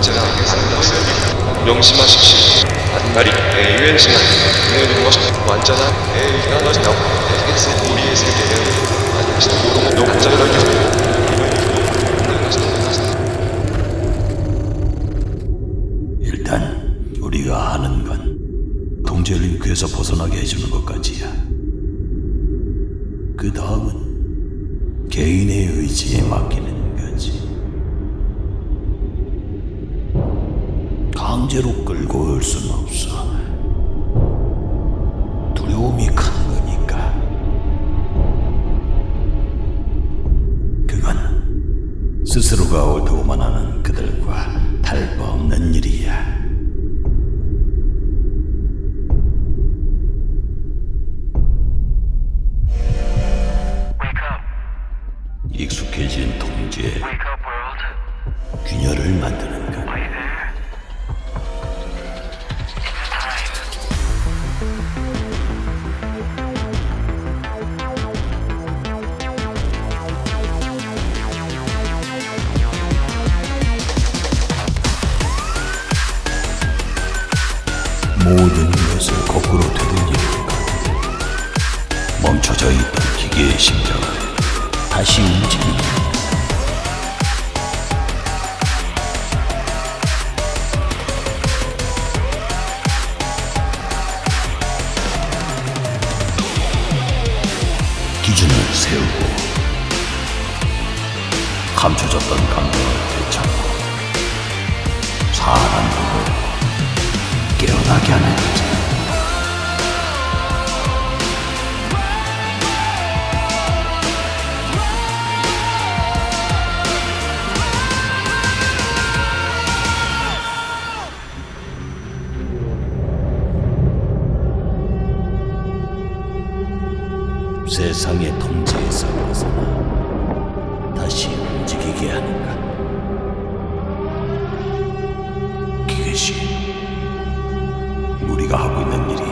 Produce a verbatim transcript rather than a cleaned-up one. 제가 알겠습니다. 명심하십시오. 반발이 에이엔지만 내는 것이 완전한 에이가 너지나 에이에스 우리의 세계는 완전히 녹자를 겨우 일단 우리가 하는 건 동제 링크에서 벗어나게 해주는 것까지야. 그 다음은 개인의 의지에 맡기는 거지. 강제로 끌고 올 순 없어. 두려움이 큰 거니까. 그건 스스로가 어두워만 하는 그들과 할 바 없는 일이야. 익숙해진 동지의 균열을 만드는 것. 모든 것을 거꾸로 되돌리니까 멈춰져 있던 기계의 심장을 다시 움직이는 기준을 세우고 감춰졌던 감정을 되찾고 사람 보고 깨어나게 하는 거지. 세상의 통제에서 벗어나 다시 움직이게 하는 것. 그것이 우리가 하고 있는 일이야.